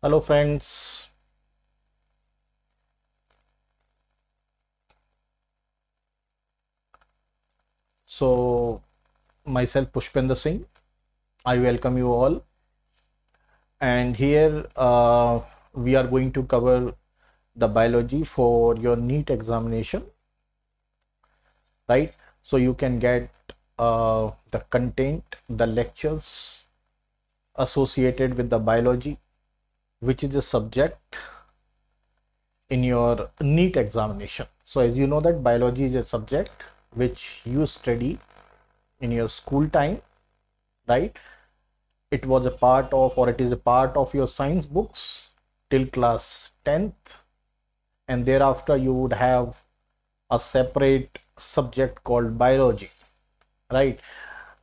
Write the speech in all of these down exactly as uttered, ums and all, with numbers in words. Hello friends, so myself Pushpendra Singh, I welcome you all, and here uh, we are going to cover the biology for your NEET examination, right? So you can get uh, the content, the lectures associated with the biology, which is a subject in your NEET examination. So as you know that biology is a subject which you study in your school time, right? It was a part of, or it is a part of your science books till class tenth, and thereafter you would have a separate subject called biology, right?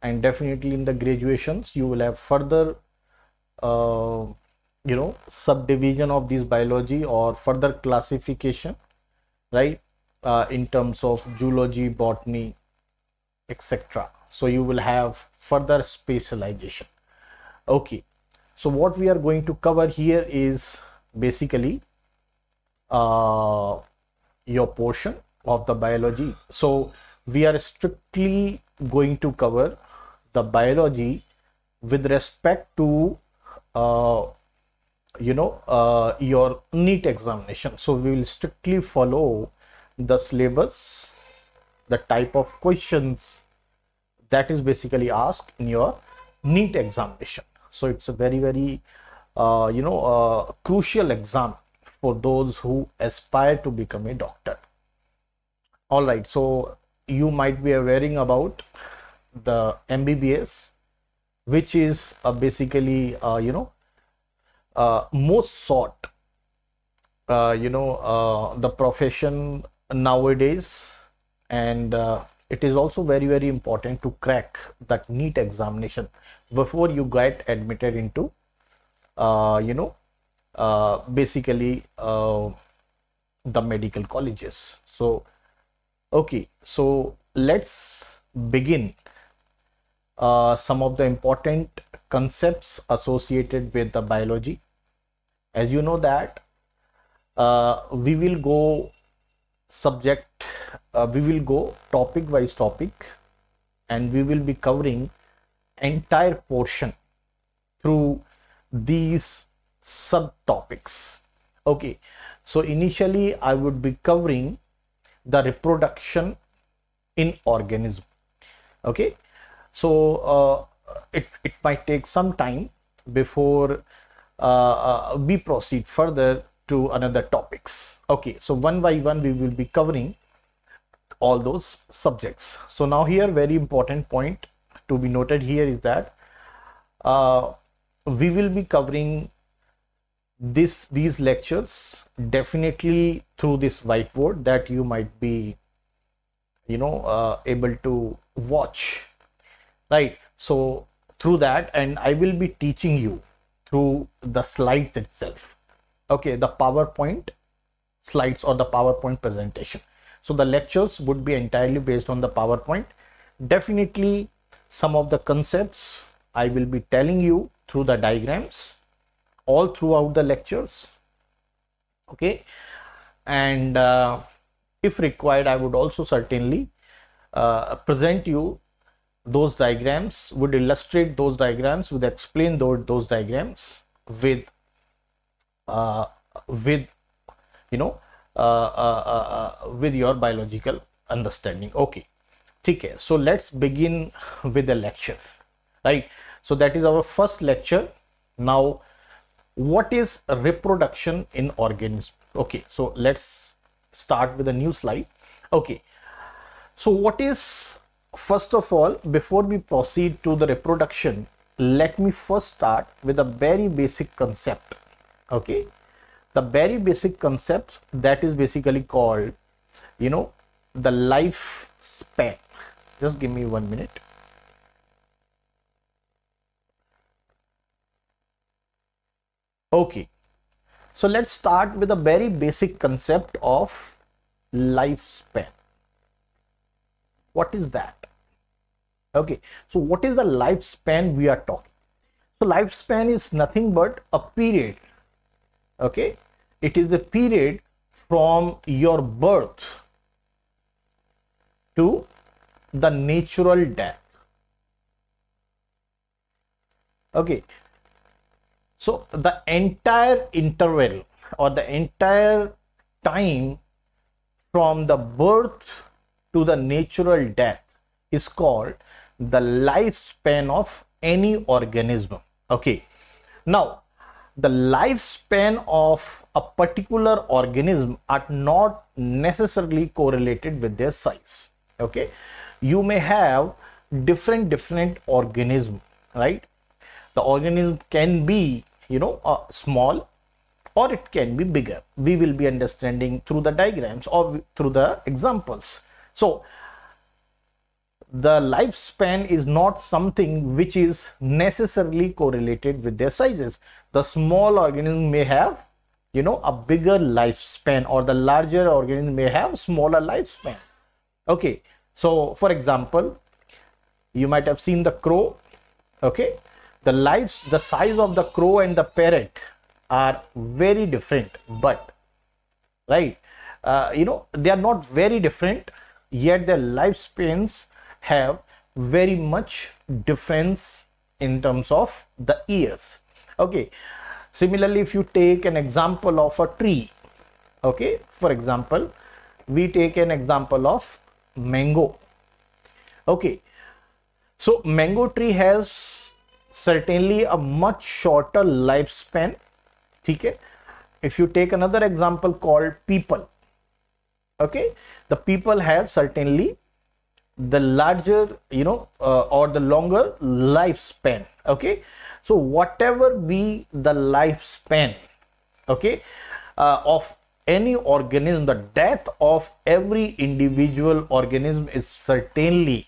And definitely in the graduations you will have further uh, you know, subdivision of this biology or further classification, right? Uh, in terms of zoology, botany, et cetera. So you will have further specialization. Okay. So what we are going to cover here is basically uh, your portion of the biology. So we are strictly going to cover the biology with respect to uh, you know uh, your NEET examination. So we will strictly follow the syllabus, the type of questions that is basically asked in your NEET examination. So it's a very very uh, you know uh, crucial exam for those who aspire to become a doctor. All right, so you might be aware about the M B B S, which is uh, basically uh, you know Uh, most sought uh, you know uh, the profession nowadays, and uh, it is also very very important to crack that NEET examination before you get admitted into uh, you know uh, basically uh, the medical colleges. So okay, so let's begin uh, some of the important concepts associated with the biology. As you know that uh, we will go subject, uh, we will go topic wise topic, and we will be covering entire portion through these subtopics. Okay, so initially I would be covering the reproduction in organism. Okay, so uh, it, it might take some time before Uh, uh, we proceed further to another topics. Okay, so one by one we will be covering all those subjects. So now here very important point to be noted here is that uh, we will be covering this these lectures definitely through this whiteboard that you might be you know uh, able to watch, right? So through that, and I will be teaching you through the slides itself. Okay, the PowerPoint slides or the PowerPoint presentation. So the lectures would be entirely based on the PowerPoint. Definitely some of the concepts I will be telling you through the diagrams all throughout the lectures. Okay, and uh, if required, I would also certainly uh, present you those diagrams, would illustrate those diagrams, would explain those, those diagrams with uh, with you know uh, uh, uh, with your biological understanding. Okay, okay, so let's begin with the lecture, right? So that is our first lecture. Now what is reproduction in organism? Okay, so let's start with a new slide. Okay, so what is, first of all, before we proceed to the reproduction, let me first start with a very basic concept. Okay, the very basic concept that is basically called, you know, the life span. Just give me one minute. Okay, so let's start with a very basic concept of lifespan. What is that? Okay, so what is the lifespan we are talking? So lifespan is nothing but a period Okay, it is the period from your birth to the natural death. Okay, so the entire interval or the entire time from the birth to the natural death is called the lifespan of any organism. Okay, now the lifespan of a particular organism are not necessarily correlated with their size. Okay, you may have different different organism, right? The organism can be, you know, uh, small or it can be bigger. We will be understanding through the diagrams or through the examples. So the lifespan is not something which is necessarily correlated with their sizes. The small organism may have, you know, a bigger lifespan, or the larger organism may have smaller lifespan. Okay, so for example, you might have seen the crow. Okay, the lives the size of the crow and the parrot are very different, but right, uh, you know, they are not very different, yet their lifespans have very much difference in terms of the years. Okay, similarly, if you take an example of a tree, okay, for example, we take an example of mango. Okay, so mango tree has certainly a much shorter lifespan. Okay, if you take another example called people, okay, the people have certainly the larger, you know, uh, or the longer lifespan. Okay, so whatever be the lifespan, okay, uh, of any organism, the death of every individual organism is certainly,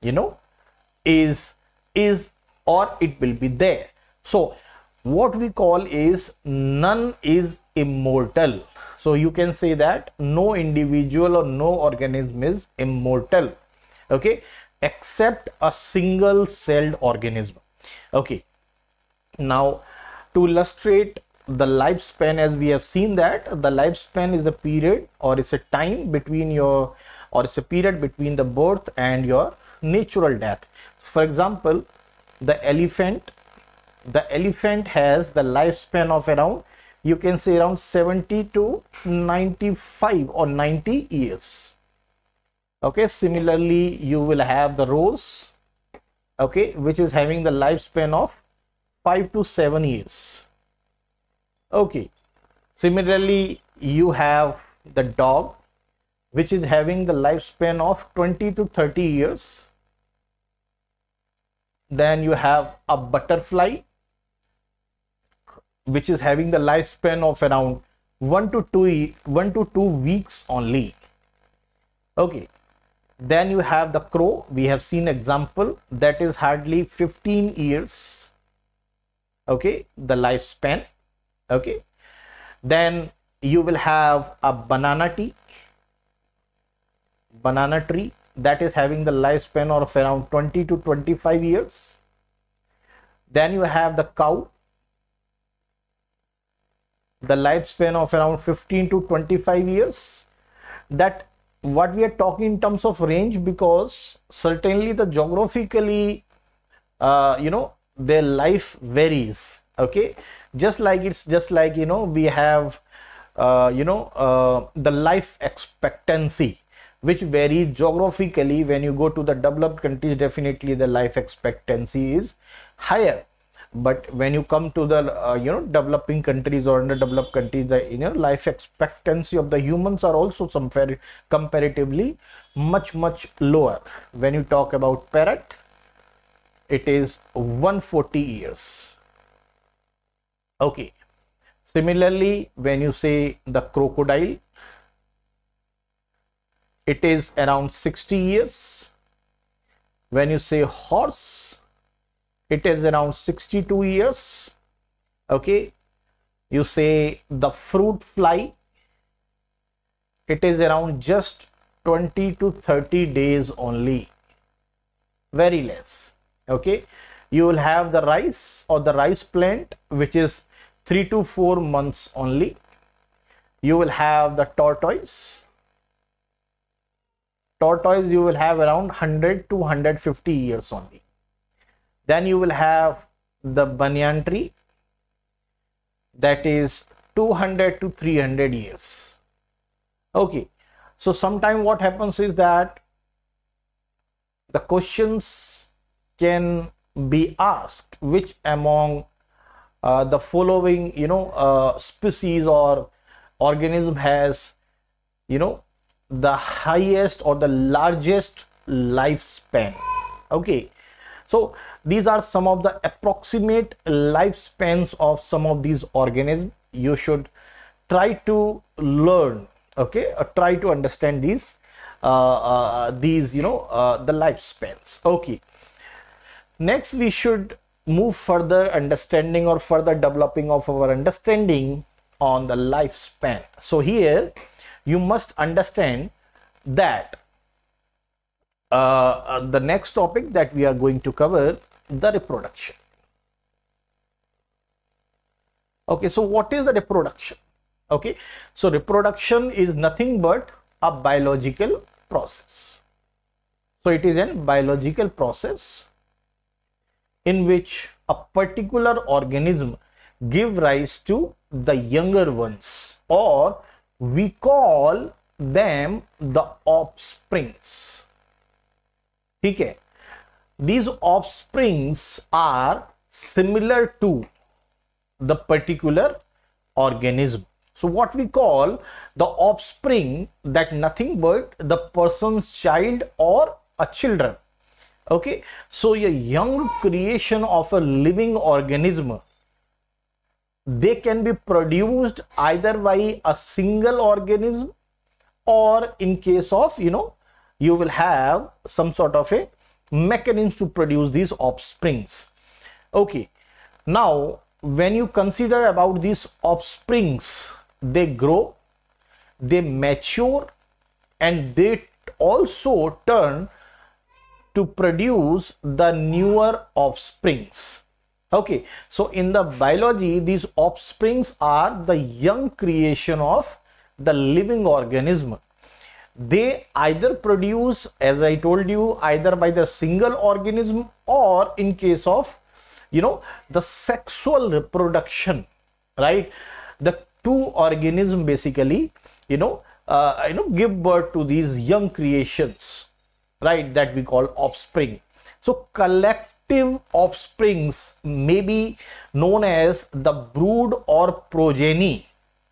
you know, is is or it will be there. So what we call is none is immortal. So you can say that no individual or no organism is immortal, okay, except a single celled organism. Okay, now to illustrate the lifespan, as we have seen that the lifespan is a period, or it's a time between your, or it's a period between the birth and your natural death. For example, the elephant, the elephant has the lifespan of around, you can say around seventy to ninety-five or ninety years. Okay, similarly, you will have the rose, okay, which is having the lifespan of five to seven years. Okay, similarly, you have the dog, which is having the lifespan of twenty to thirty years. Then you have a butterfly, which is having the lifespan of around one to two one to two weeks only. Okay, then you have the crow. We have seen example that is hardly fifteen years. Okay, the lifespan. Okay, then you will have a banana tree. Banana tree that is having the lifespan of around twenty to twenty-five years. Then you have the cow. The lifespan of around fifteen to twenty-five years. That what we are talking in terms of range, because certainly the geographically, uh, you know, their life varies. Okay, just like it's just like, you know, we have, uh, you know, uh, the life expectancy, which varies geographically. When you go to the developed countries, definitely the life expectancy is higher. But when you come to the uh, you know, developing countries or underdeveloped countries, the, you know, life expectancy of the humans are also some very comparatively much much lower. When you talk about parrot, it is one hundred forty years. Okay, similarly, when you say the crocodile, it is around sixty years. When you say horse, it is around sixty-two years. Okay, you say the fruit fly, it is around just twenty to thirty days only, very less. Okay, you will have the rice or the rice plant, which is three to four months only, you will have the tortoise. Tortoise you will have around one hundred to one hundred fifty years only. Then you will have the banyan tree, that is two hundred to three hundred years. Okay, so sometime what happens is that the questions can be asked which among uh, the following, you know, uh, species or organism has, you know, the highest or the largest lifespan. Okay, so these are some of the approximate lifespans of some of these organisms. You should try to learn, okay, or try to understand these uh, uh, these you know uh, the lifespans. Okay, next we should move further understanding or further developing of our understanding on the lifespan. So here you must understand that uh, the next topic that we are going to cover, the reproduction. Okay, so what is the reproduction? Okay, so reproduction is nothing but a biological process. So it is a biological process in which a particular organism gives rise to the younger ones, or we call them the offsprings. Okay, these offsprings are similar to the particular organism. So what we call the offspring, that nothing but the person's child or a children. Okay, so a young creation of a living organism, they can be produced either by a single organism, or in case of, you know, you will have some sort of a mechanism to produce these offsprings. Okay, now when you consider about these offsprings, they grow, they mature, and they also turn to produce the newer offsprings. Okay, so in the biology, these offsprings are the young creation of the living organism. They either produce, as I told you, either by the single organism, or in case of, you know, the sexual reproduction, right? The two organisms basically, you know, uh, you know, give birth to these young creations, right? That we call offspring. So collective offsprings may be known as the brood or progeny,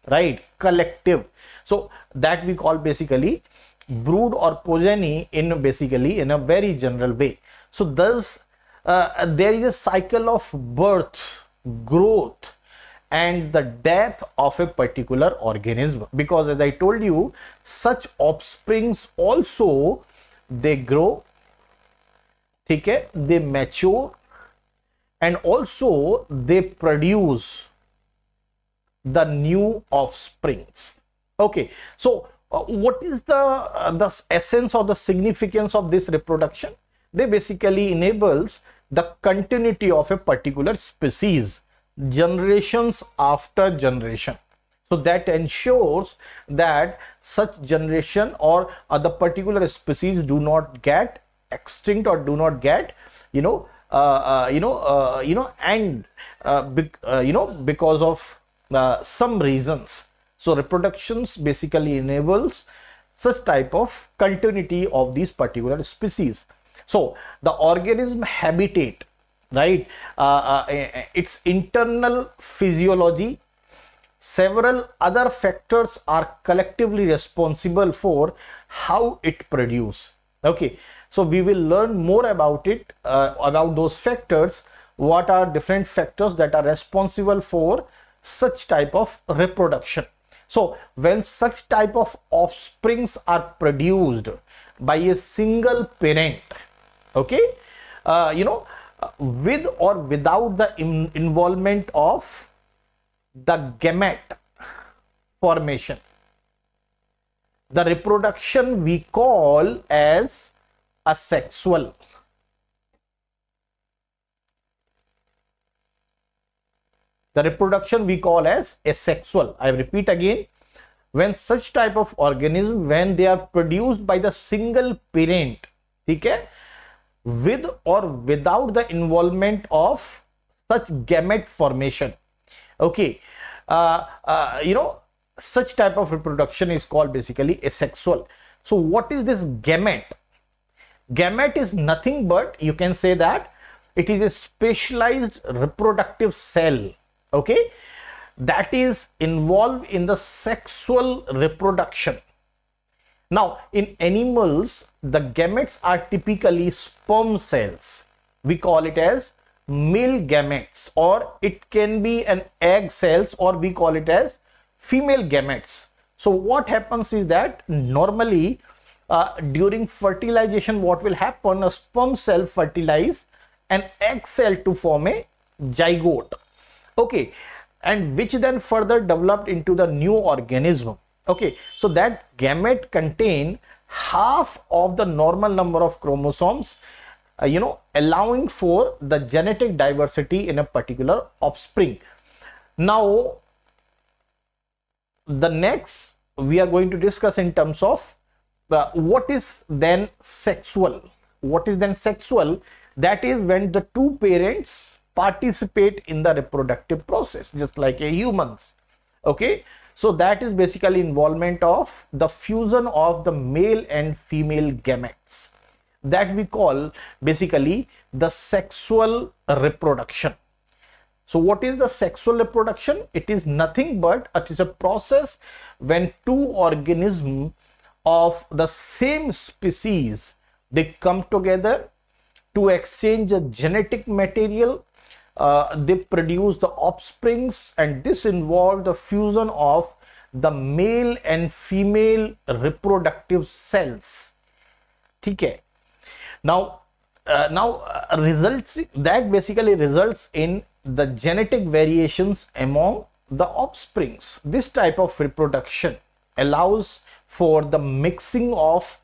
right? Collective. So that we call basically brood or progeny in basically in a very general way. So thus, Uh, there is a cycle of birth, growth, and the death of a particular organism, because as I told you, such offsprings also, they grow, okay, they mature, and also they produce the new offsprings. Okay, so uh, what is the, uh, the essence or the significance of this reproduction? They basically enables the continuity of a particular species, generations after generation. So that ensures that such generation or other particular species do not get extinct or do not get, you know, uh, uh, you know, uh, you know, and uh, be, uh, you know, because of uh, some reasons. So reproductions basically enables such type of continuity of these particular species. So the organism habitat, right, uh, uh, its internal physiology, several other factors are collectively responsible for how it produces. Okay, so we will learn more about it, uh, about those factors, what are different factors that are responsible for such type of reproduction. So when such type of offsprings are produced by a single parent, okay, uh, you know, with or without the in involvement of the gamete formation, the reproduction we call as asexual. The reproduction we call as asexual. I repeat again, when such type of organism, when they are produced by the single parent, okay, with or without the involvement of such gamete formation, okay, uh, uh, you know, such type of reproduction is called basically asexual. So what is this gamete? Gamete is nothing but, you can say that it is a specialized reproductive cell, okay, that is involved in the sexual reproduction. Now in animals, the gametes are typically sperm cells. We call it as male gametes, or it can be an egg cells, or we call it as female gametes. So what happens is that normally uh, during fertilization, what will happen, a sperm cell fertilizes an egg cell to form a zygote, okay, and which then further developed into the new organism, okay. So that gamete contain half of the normal number of chromosomes, uh, you know, allowing for the genetic diversity in a particular offspring. Now the next we are going to discuss in terms of uh, what is then sexual. What is then sexual? That is when the two parents participate in the reproductive process, just like a humans, okay. So that is basically involvement of the fusion of the male and female gametes, that we call basically the sexual reproduction. So what is the sexual reproduction? It is nothing but, it is a process when two organisms of the same species, they come together to exchange a genetic material. Uh, they produce the offsprings, and this involves the fusion of the male and female reproductive cells. Okay. Now, uh, now uh, results that basically results in the genetic variations among the offsprings. This type of reproduction allows for the mixing of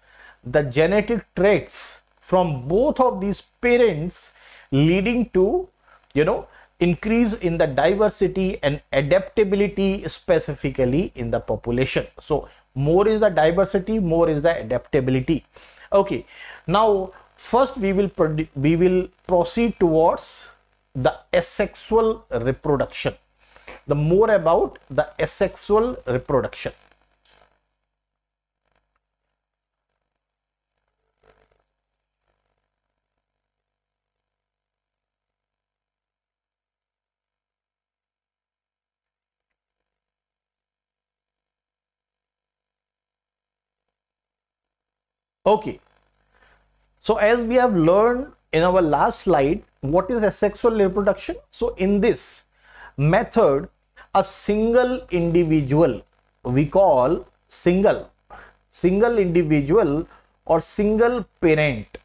the genetic traits from both of these parents, leading to, you know, increase in the diversity and adaptability, specifically in the population. So more is the diversity, more is the adaptability, okay. Now first we will we will proceed towards the asexual reproduction. The more about the asexual reproduction. Okay, so as we have learned in our last slide, what is asexual reproduction? So in this method, a single individual, we call single, single individual or single parent,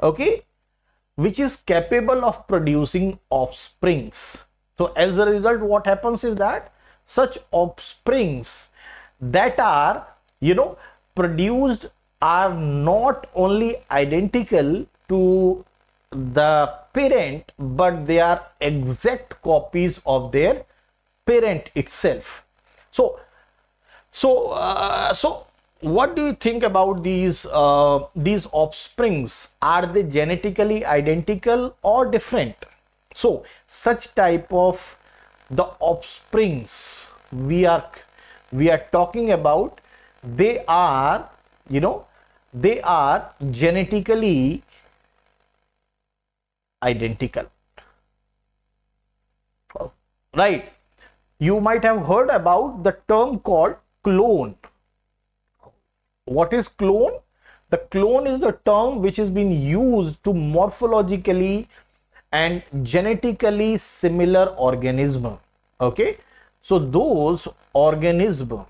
okay, which is capable of producing offsprings. So as a result, what happens is that such offsprings that are, you know, produced are not only identical to the parent, but they are exact copies of their parent itself. So so uh, so what do you think about these uh, these offsprings? Are they genetically identical or different? So such type of the offsprings we are we are talking about, they are, you know, they are genetically identical, right? You might have heard about the term called clone. What is clone? The clone is the term which has been used to morphologically and genetically similar organism, okay. So those organism,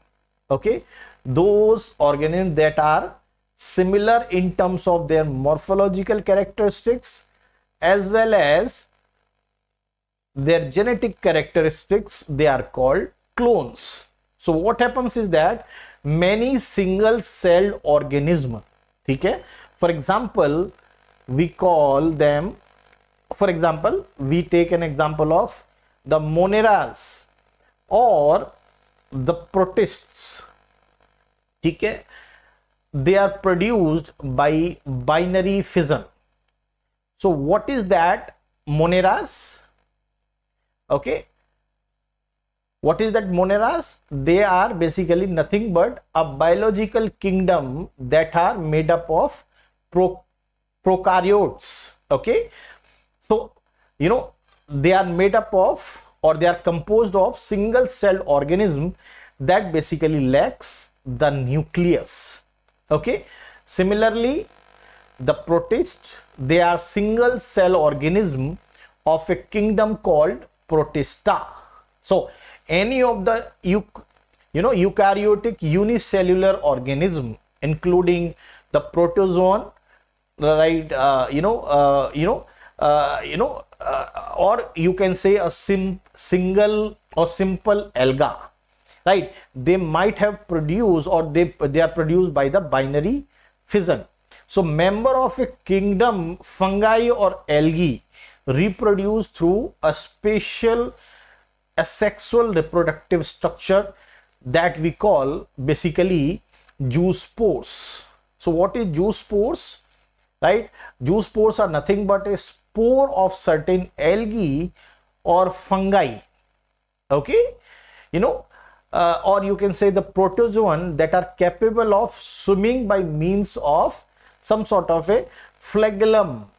okay, those organisms that are similar in terms of their morphological characteristics as well as their genetic characteristics, they are called clones. So what happens is that many single celled organisms, okay, for example we call them, for example we take an example of the Moneras or the protists, okay? They are produced by binary fission. So what is that Moneras? Okay, what is that Moneras? They are basically nothing but a biological kingdom that are made up of pro prokaryotes. Okay, so you know they are made up of, or they are composed of, single cell organism that basically lacks the nucleus. Okay, similarly the protists, they are single cell organism of a kingdom called protista. So any of the you you know eukaryotic unicellular organism, including the protozoan, right, uh, you know uh, you know uh, you know uh, or you can say a sim single or simple alga, right, they might have produced, or they they are produced by the binary fission. So member of a kingdom, fungi or algae reproduce through a special asexual reproductive structure that we call basically juice spores. So what is juice spores, right? Juice spores are nothing but a spore of certain algae or fungi, okay, you know, uh, or you can say the protozoan that are capable of swimming by means of some sort of a flagellum.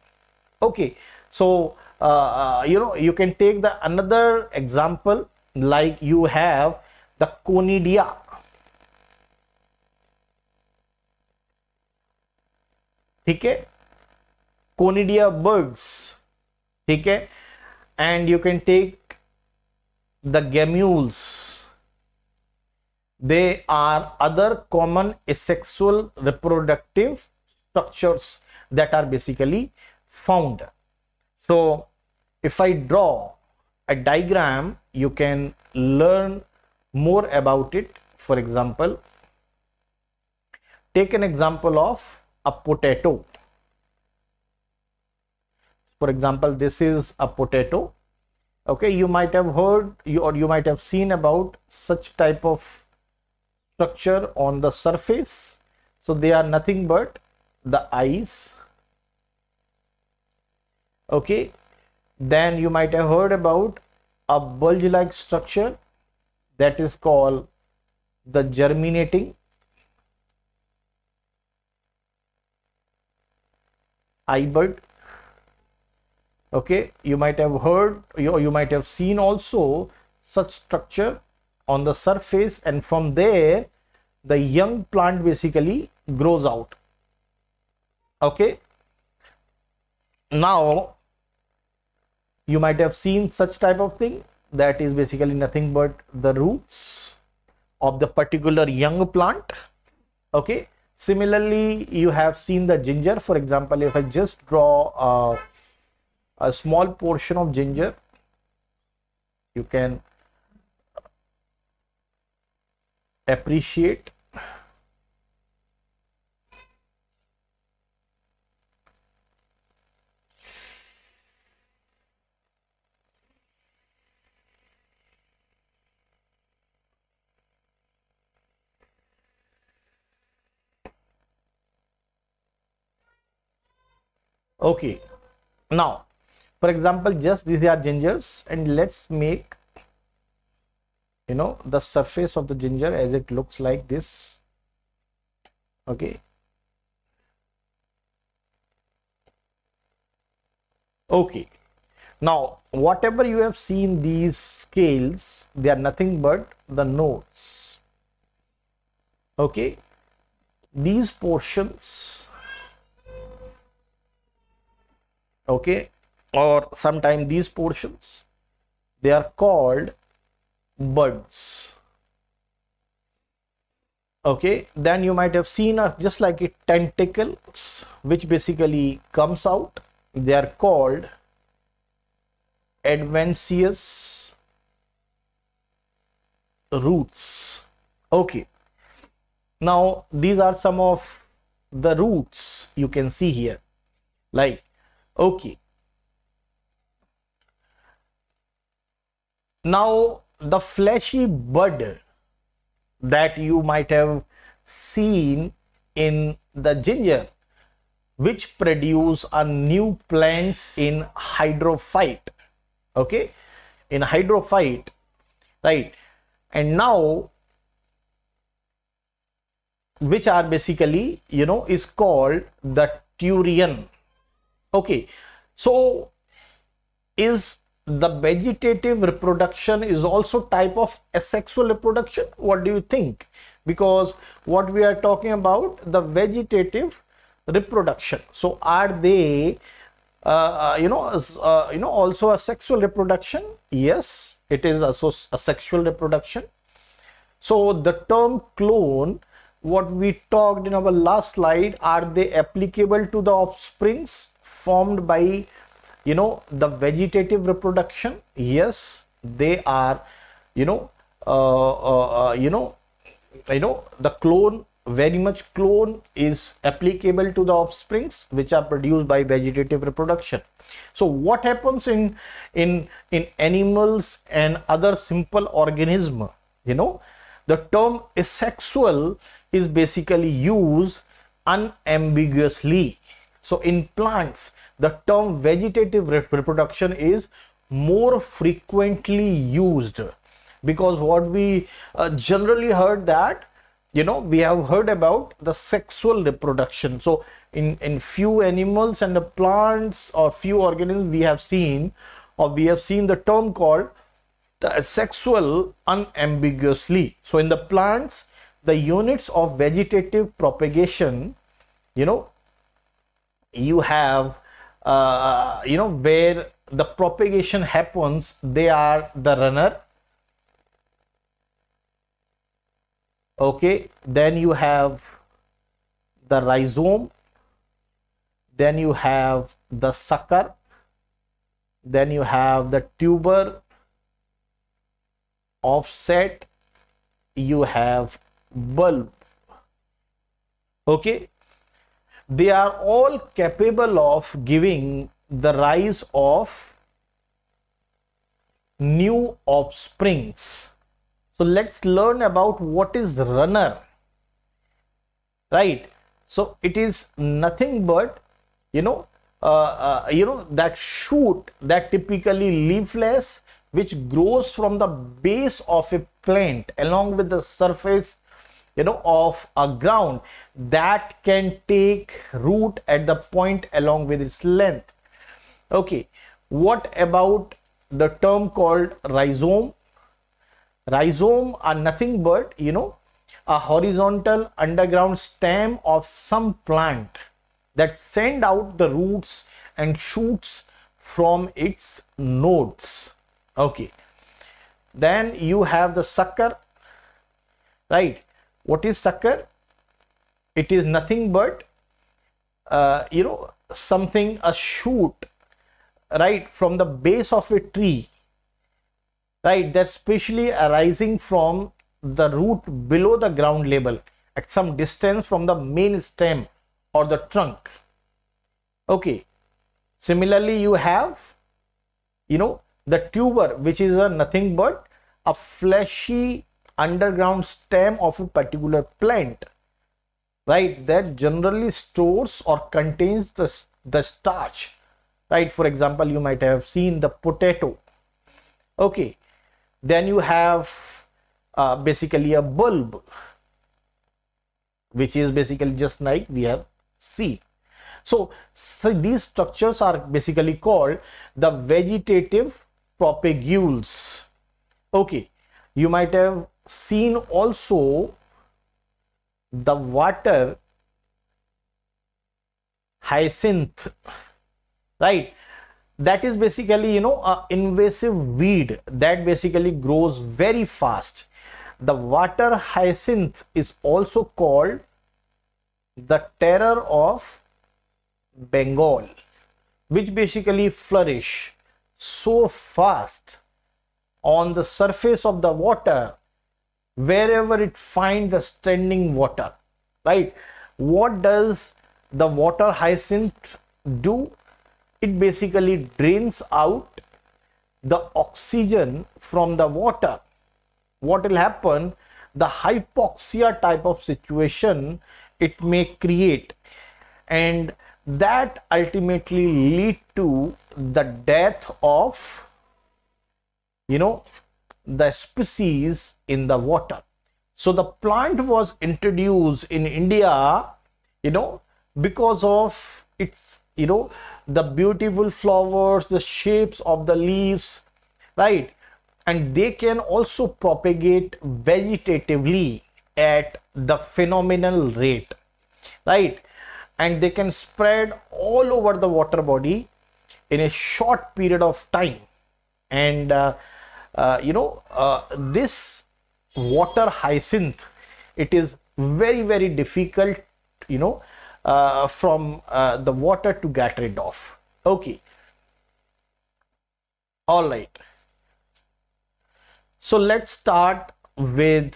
Okay, so Uh, you know, you can take the another example, like you have the conidia. Okay, conidia bugs. Okay, and you can take the gemmules. They are other common asexual reproductive structures that are basically found. So if I draw a diagram, you can learn more about it. For example, take an example of a potato. For example, this is a potato. Okay, you might have heard you or you might have seen about such type of structure on the surface. So they are nothing but the eyes. Okay, then you might have heard about a bulge like structure that is called the germinating eye bud. Okay, you might have heard you, you might have seen also such structure on the surface, and from there the young plant basically grows out. Okay, now you might have seen such type of thing that is basically nothing but the roots of the particular young plant. Okay, similarly you have seen the ginger. For example, if I just draw a, a small portion of ginger, you can appreciate. Okay, now for example, just these are gingers, and let's make, you know, the surface of the ginger as it looks like this. Okay, okay, now whatever you have seen, these scales, they are nothing but the nodes. Okay, these portions, okay, or sometimes these portions, they are called buds. Okay, then you might have seen uh, just like a tentacles which basically comes out. They are called adventitious roots. Okay, now these are some of the roots you can see here, like. Okay, Now, the fleshy bud that you might have seen in the ginger, which produce a new plants in hydrophyte, okay, in hydrophyte, right? And now, which are basically, you know, is called the tureen. Okay, so is the vegetative reproduction is also type of asexual reproduction? What do you think? Because what we are talking about, the vegetative reproduction, so are they uh, you know uh, you know also asexual reproduction? Yes, it is also asexual reproduction. So the term clone, what we talked in our last slide, are they applicable to the offsprings formed by, you know, the vegetative reproduction? Yes, they are, you know, uh, uh, you know, you know, the clone, very much clone is applicable to the offsprings which are produced by vegetative reproduction. So what happens in in in animals and other simple organism, you know, the term asexual is basically used unambiguously. So in plants, the term vegetative reproduction is more frequently used, because what we uh, generally heard that, you know, we have heard about the sexual reproduction. So in, in few animals and the plants or few organisms, we have seen or we have seen the term called the asexual unambiguously. So in the plants, the units of vegetative propagation, you know, you have, uh, you know, where the propagation happens, they are the runner. Okay, then you have the rhizome, then you have the sucker, then you have the tuber, offset, you have bulb. Okay, they are all capable of giving the rise of new offsprings. So let's learn about what is runner, right? So it is nothing but, you know, uh, uh, you know, that shoot that typically leafless, which grows from the base of a plant along with the surface, you know, of a ground, that can take root at the point along with its length. Okay, what about the term called rhizome? Rhizome are nothing but, you know, a horizontal underground stem of some plant that send out the roots and shoots from its nodes. Okay, then you have the sucker, right? What is sucker? It is nothing but, uh, you know, something, a shoot, right, from the base of a tree, right, that's specially arising from the root below the ground level at some distance from the main stem or the trunk. Okay, similarly you have, you know, the tuber, which is a nothing but a fleshy underground stem of a particular plant, right, that generally stores or contains the, the starch, right? For example, you might have seen the potato. Okay, then you have uh, basically a bulb, which is basically just like we have seen. So, so these structures are basically called the vegetative propagules. Okay, you might have seen also the water hyacinth, right? That is basically, you know, an invasive weed that basically grows very fast. The water hyacinth is also called the terror of Bengal, which basically flourish so fast on the surface of the water wherever it finds the standing water, right? What does the water hyacinth do? It basically drains out the oxygen from the water, what will happen? The hypoxia type of situation it may create, and that ultimately lead to the death of, you know, the species in the water. So the plant was introduced in India, you know, because of its, you know, the beautiful flowers, the shapes of the leaves, right? And they can also propagate vegetatively at the phenomenal rate, right? And they can spread all over the water body in a short period of time. And uh, uh, you know, uh, this water hyacinth, it is very very difficult, you know, uh, from uh, the water to get rid of. Okay, all right, so let's start with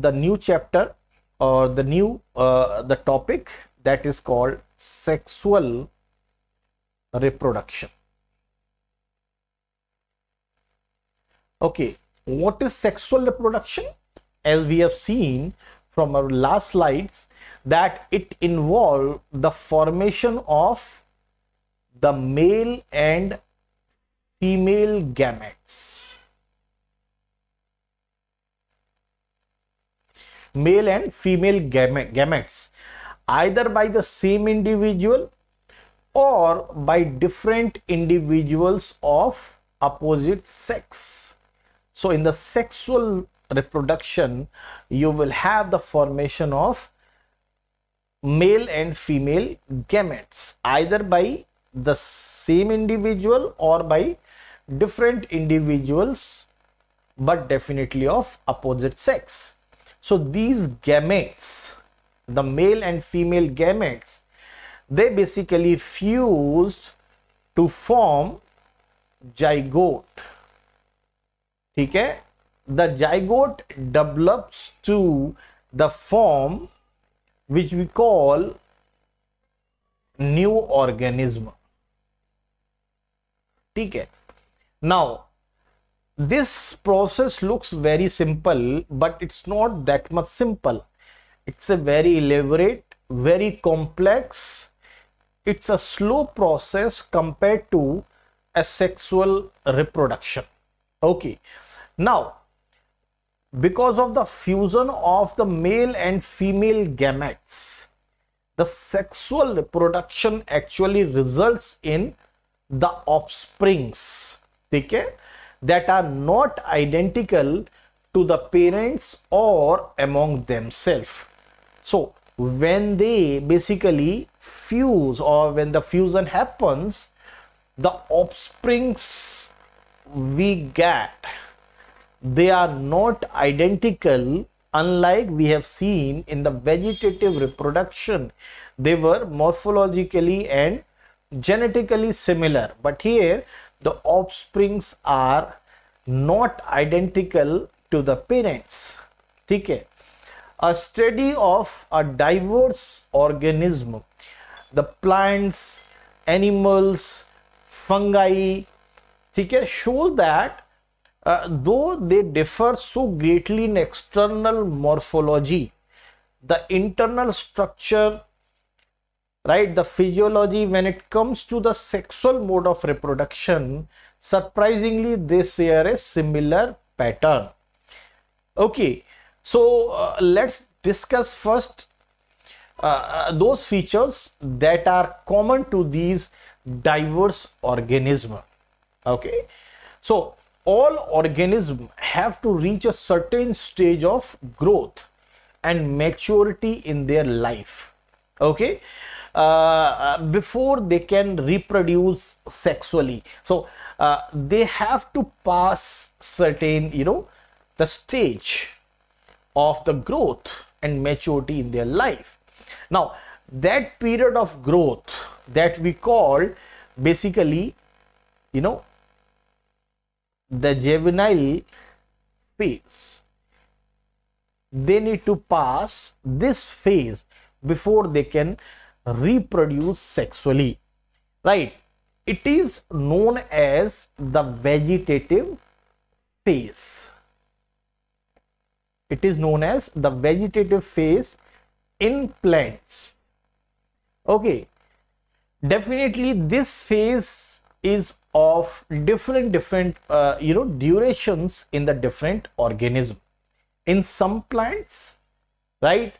the new chapter or the new uh, the topic that is called sexual reproduction. Okay, what is sexual reproduction? As we have seen from our last slides, that it involves the formation of the male and female gametes. Male and female gametes, either by the same individual or by different individuals of opposite sex. So in the sexual reproduction, you will have the formation of male and female gametes, either by the same individual or by different individuals, but definitely of opposite sex. So these gametes, the male and female gametes, they basically fused to form zygote. Okay? The zygote develops to the form which we call new organism. Okay? Now, this process looks very simple, but it's not that much simple. It's a very elaborate, very complex, it's a slow process compared to a sexual reproduction. Okay, now because of the fusion of the male and female gametes, the sexual reproduction actually results in the offsprings, okay, that are not identical to the parents or among themselves. So when they basically fuse, or when the fusion happens, the offsprings we get, they are not identical, unlike we have seen in the vegetative reproduction. They were morphologically and genetically similar, but here the offsprings are not identical to the parents. Okay? A study of a diverse organism, the plants, animals, fungi, okay, show that Uh, though they differ so greatly in external morphology, the internal structure, right, the physiology, when it comes to the sexual mode of reproduction, surprisingly they share a similar pattern. Okay, so uh, let's discuss first uh, those features that are common to these diverse organisms. Okay, so all organisms have to reach a certain stage of growth and maturity in their life, okay, uh, before they can reproduce sexually. So uh, they have to pass certain, you know, the stage of the growth and maturity in their life. Now that period of growth that we call basically, you know, the juvenile phase. They need to pass this phase before they can reproduce sexually, right? It is known as the vegetative phase. It is known as the vegetative phase in plants. Okay, definitely this phase is of different different uh, you know durations in the different organism. In some plants, right,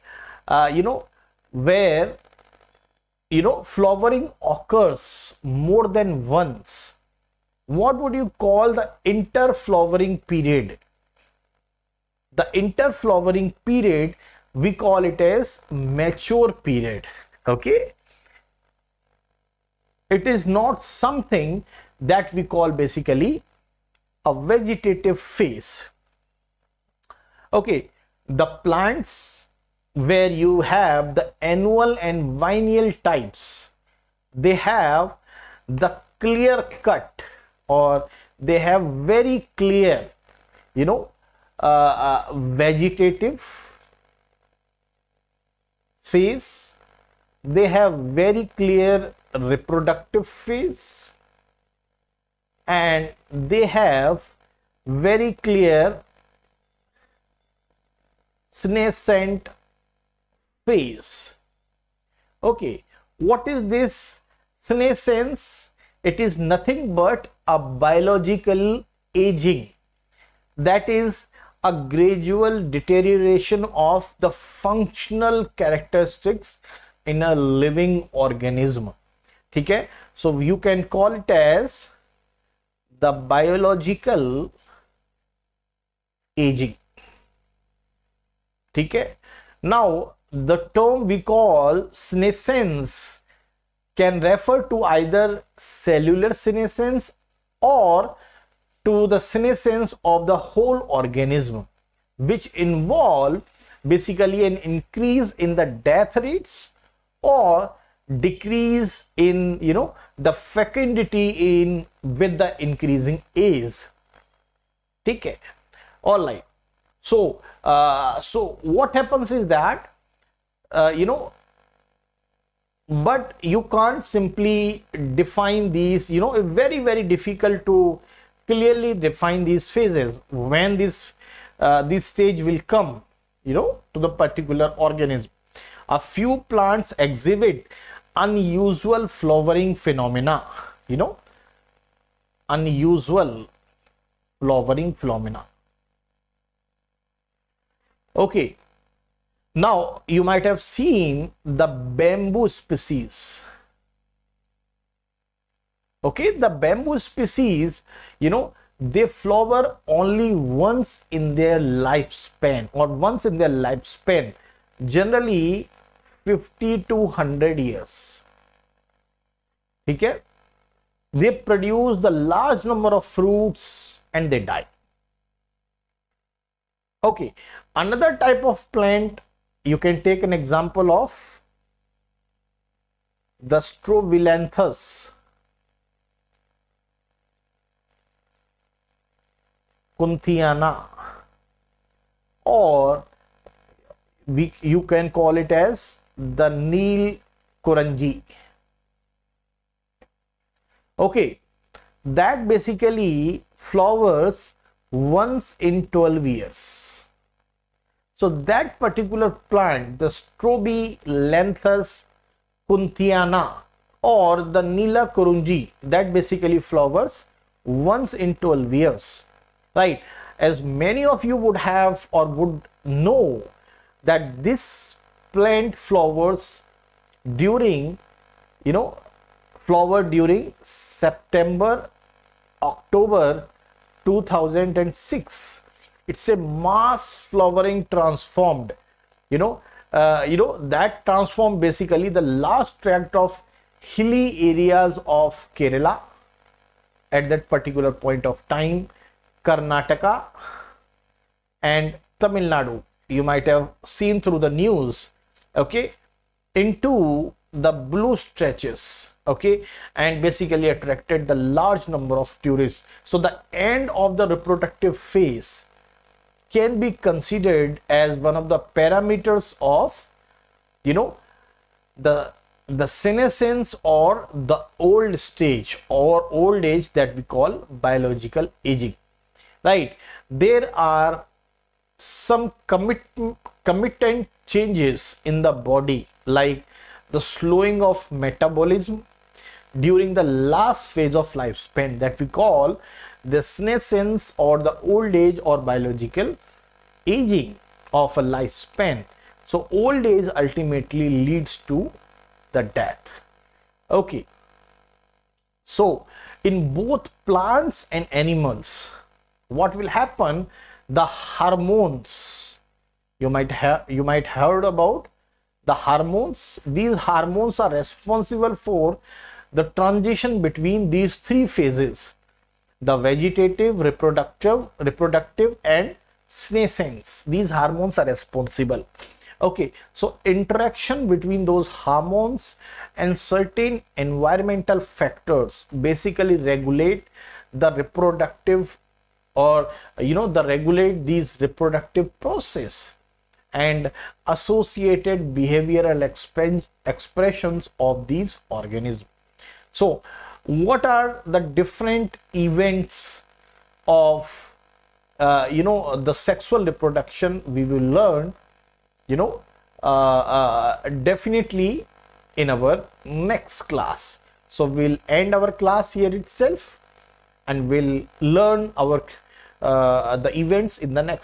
uh, you know where you know flowering occurs more than once, what would you call the interflowering period? The interflowering period, we call it as mature period. Okay, it is not something that we call basically a vegetative phase. Okay, the plants where you have the annual and biennial types, they have the clear cut, or they have very clear, you know, uh, uh, vegetative phase, they have very clear reproductive phase, and they have very clear senescent phase. Okay, what is this senescence? It is nothing but a biological aging, that is a gradual deterioration of the functional characteristics in a living organism. Okay, so you can call it as the biological aging. Okay, now the term we call senescence can refer to either cellular senescence or to the senescence of the whole organism, which involve basically an increase in the death rates or decrease in you know the fecundity in with the increasing age. Okay, all right. So uh, so what happens is that uh, you know but you can't simply define these, you know very very difficult to clearly define these phases, when this uh, this stage will come you know to the particular organism. A few plants exhibit unusual flowering phenomena, you know unusual flowering phenomena. Okay, now you might have seen the bamboo species. Okay, the bamboo species, you know they flower only once in their lifespan, or once in their lifespan generally fifty to one hundred years. Okay, they produce the large number of fruits and they die. Okay, another type of plant, you can take an example of the Strobilanthes kunthiana, or we you can call it as the Neelakurinji. Okay, that basically flowers once in twelve years. So that particular plant, the Strobilanthes kunthiana or the Neelakurinji, that basically flowers once in twelve years, right? As many of you would have or would know that this plant flowers during, you know, flower during September, October two thousand six. It's a mass flowering transformed, you know, uh, you know, that transformed basically the last tract of hilly areas of Kerala at that particular point of time, Karnataka and Tamil Nadu. You might have seen through the news, okay, into the blue stretches, okay, and basically attracted the large number of tourists. So the end of the reproductive phase can be considered as one of the parameters of, you know, the the senescence or the old stage or old age that we call biological aging, right? There are some commit committant changes in the body, like the slowing of metabolism during the last phase of lifespan that we call the senescence or the old age or biological aging of a lifespan. So old age ultimately leads to the death. Okay, so in both plants and animals, what will happen? The hormones, you might have you might heard about the hormones. These hormones are responsible for the transition between these three phases, the vegetative, reproductive reproductive and senescence. These hormones are responsible. Okay, so interaction between those hormones and certain environmental factors basically regulate the reproductive or you know the regulate these reproductive process and associated behavioral expressions of these organisms. So what are the different events of uh, you know the sexual reproduction? We will learn you know uh, uh, definitely in our next class. So we'll end our class here itself and we'll learn our uh, the events in the next